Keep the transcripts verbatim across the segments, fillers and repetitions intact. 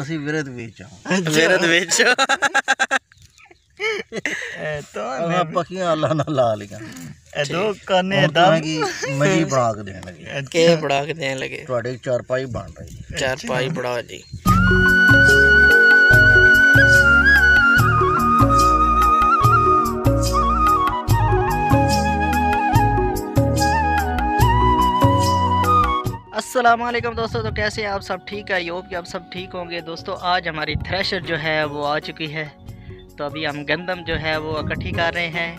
ਅਸੀਂ ਵਿਰਧ ਵਿੱਚ ਹਾਂ, ਵਿਰਧ ਵਿੱਚ ਇਹ ਤਾਂ ਪੱਕੀਆਂ ਅੱਲਾ ਨਾਲ ਲਾ ਲਈਆਂ। ਇਹ ਦੋ ਕਾਨੇ ਦਾ ਮਰੀ ਬਣਾ ਕੇ ਦੇਣ ਲੱਗੇ, ਕੇ ਬਣਾ ਕੇ ਦੇਣ ਲੱਗੇ। ਤੁਹਾਡੇ ਚਾਰ ਪਾਈ ਬਣ ਰਹੀ, ਚਾਰ ਪਾਈ ਬਣਾ ਜੀ। अस्सलामुअलैकुम दोस्तों, तो कैसे हैं आप सब? ठीक है, योग कि आप सब ठीक होंगे। दोस्तों आज हमारी थ्रेशर जो है वो आ चुकी है, तो अभी हम गंदम जो है वो इकट्ठी कर रहे हैं।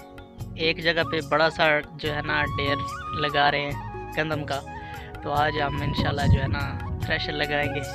एक जगह पे बड़ा सा जो है ना ढेर लगा रहे हैं गंदम का, तो आज हम इंशाल्लाह जो है ना थ्रेशर लगाएंगे।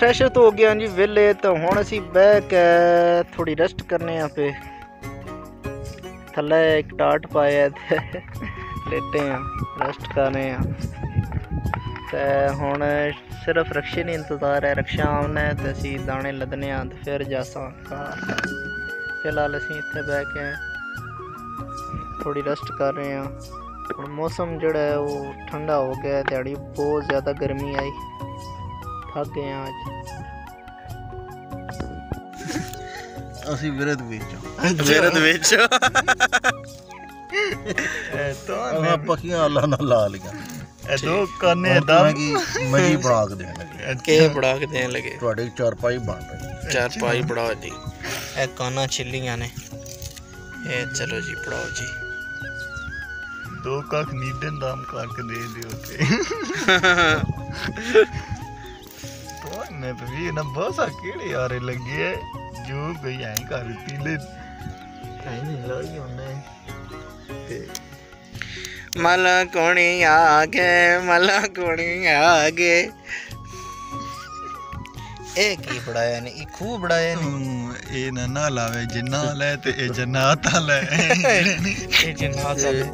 थ्रेशर तो हो गया जी वेले, तो हुण असी बह के थोड़ी रेस्ट करने आ पे। थल्ले एक टाट पाया ते लेटे हैं, रेस्ट करने ते हुण सिर्फ रक्षे ने इंतज़ार है। रक्षा आने तो असी दाने लदने आ ते फिर जासा घर। फिलहाल असी इत्थे बह के थोड़ी रेस्ट कर रहे हैं। हुण मौसम जिहड़ा है वो ठंडा हो गया, ध्याड़ी बहुत ज़्यादा गर्मी आई, थक गए आज। ਅਸੀਂ ਵਿਰਧ ਵਿੱਚ ਹਾਂ, ਵਿਰਧ ਵਿੱਚ ਇਹ ਤਾਂ ਪੱਕੀਆਂ ਅੱਲਾ ਨਾਲ ਲਾ ਲਈਆਂ। ਇਹ ਦੋ ਕਾਨੇ ਦਾ ਮਰੀ ਬਣਾ ਕੇ ਦੇਣ ਲੱਗੇ, ਕੇ ਬਣਾ ਕੇ ਦੇਣ ਲੱਗੇ। ਤੁਹਾਡੇ ਚਾਰ ਪਾਈ ਬਣ ਰਹੀ, ਚਾਰ ਪਾਈ ਬਣਾ ਜੀ। ਇਹ ਕਾਨਾ ਛਿੱਲੀਆਂ ਨੇ, ਇਹ ਚਲੋ ਜੀ ਪੜਾਓ ਜੀ। ਦੋ ਕੱਖ ਨੀਂਦੇ ਨਾਮ ਕਰਕੇ ਦੇ ਦਿਓ ਤੇ मैं तो भी ना बहुत सा कीड़े यारे लगे है जो कोई आई कर पीले आई नहीं लगी होने ते मला कोणी आगे मला कोणी आगे ए की पढ़ाया ने ई खूब पढ़ाया ने ए ना ना लावे जिन्ना ले ते ए जन्नत आले ए जन्नत आले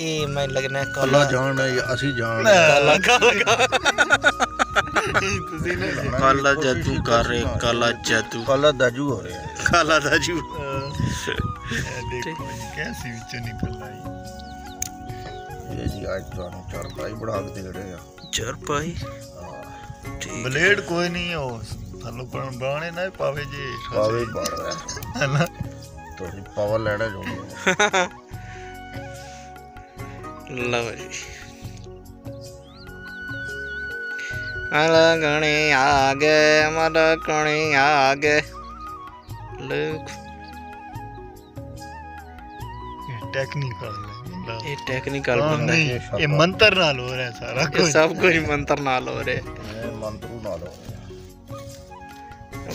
ए मैं लगना काला जान है असि जान काला काला तुसी ने काला जादू कर रे काला जादू काला दाजू हो रे काला दाजू देखो कैसी विच निकल आई ये जी आज तो चरपाई बढ़ा के दे रहे हैं चरपाई ब्लेड कोई नहीं है वो थालो पण बाणे ना पावे जे पावे बाण है ना तो पावर लेना जो लव आला गणे आगे मद कणे आगे लुक ये टेक्निकल है ये टेक्निकल बंदा है ये मंत्र नाल हो रहा है सारा कुछ सब कुछ मंत्र नाल हो रहा है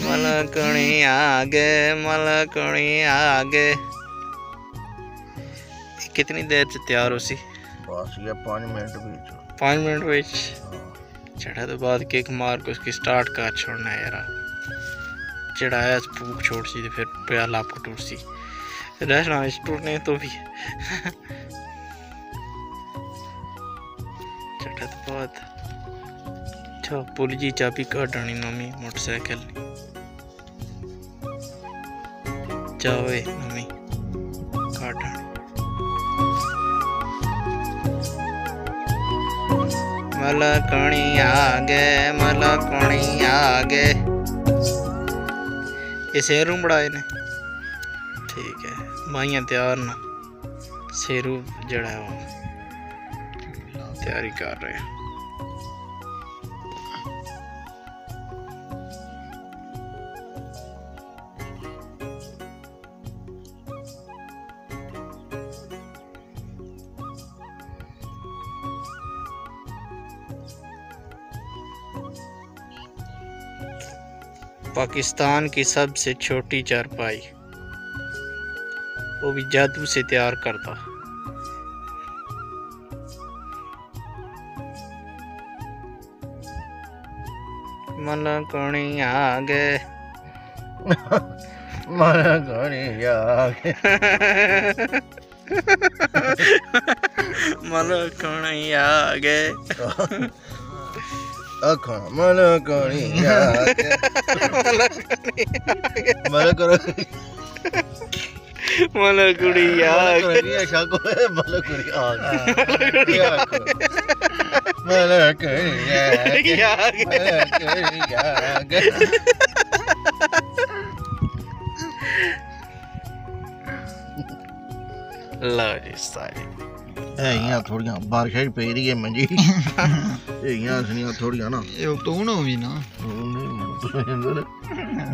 मलकणी आगे मलकणी आगे कितनी देर से तैयार हो सी बस ये पाँच मिनट बीच पाँच मिनट बीच चढ़ा तो बाद केक मार को इसकी स्टार्ट कर छोड़ना है यार चढ़ाया भूख छोड़ सी तो फिर प्याल आपको टूट सी रहना इस टूटने तो भी चढ़ा तो बाद अच्छा पुल जी चाबी काटनी नमी मोटरसाइकिल जावे नमी काटनी मलकणी आगे मलकणी आगे ये शेरू बढ़ाए ने ठीक है माइया तैयार ना शेरू जड़ा है वो तैयारी कर रहे हैं पाकिस्तान की सबसे छोटी चारपाई वो भी जादू से तैयार करता मलकणी आगे मलकणी आगे मलकणी आगे अखा मलकणी आगे मलकणी आगे मलकणी मलकणी आगे मलकणी आगे मलकणी आगे लड़ी सारी ए यहां थोड़ियां बारिश पे रही है मंजी ए यहां सनिया थोड़ियां ना ये तो होना भी ना